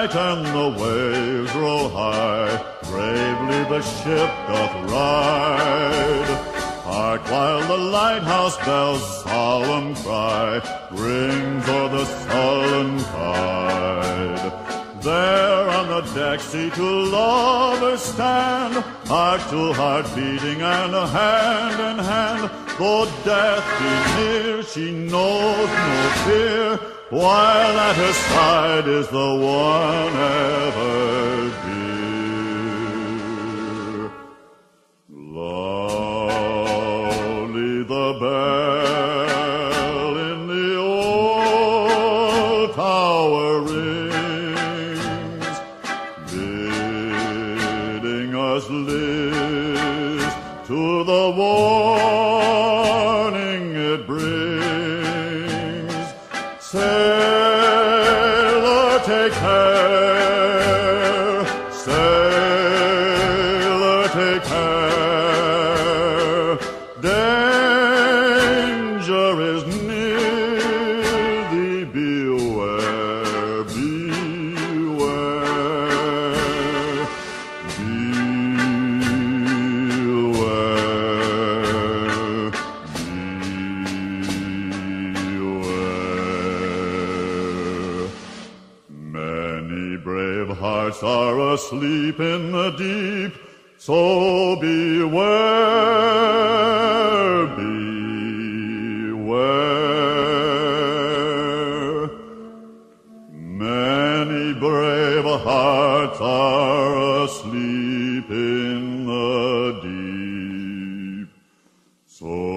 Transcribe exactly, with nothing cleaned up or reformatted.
night and the waves roll high, bravely the ship doth ride. Hark while the lighthouse bell's solemn cry rings o'er the sullen tide. There on the deck see two lovers stand, heart to heart beating and hand in hand. Though death be near, she knows no fear, while at her side is the one ever dear. Loudly the bell in the old tower rings, bidding us list to the warning it brings. Sailor, take care, sailor, take care, danger is near thee, beware, beware, beware, beware. Many brave hearts are asleep in the deep, so beware, beware. Many brave hearts are asleep in the deep, so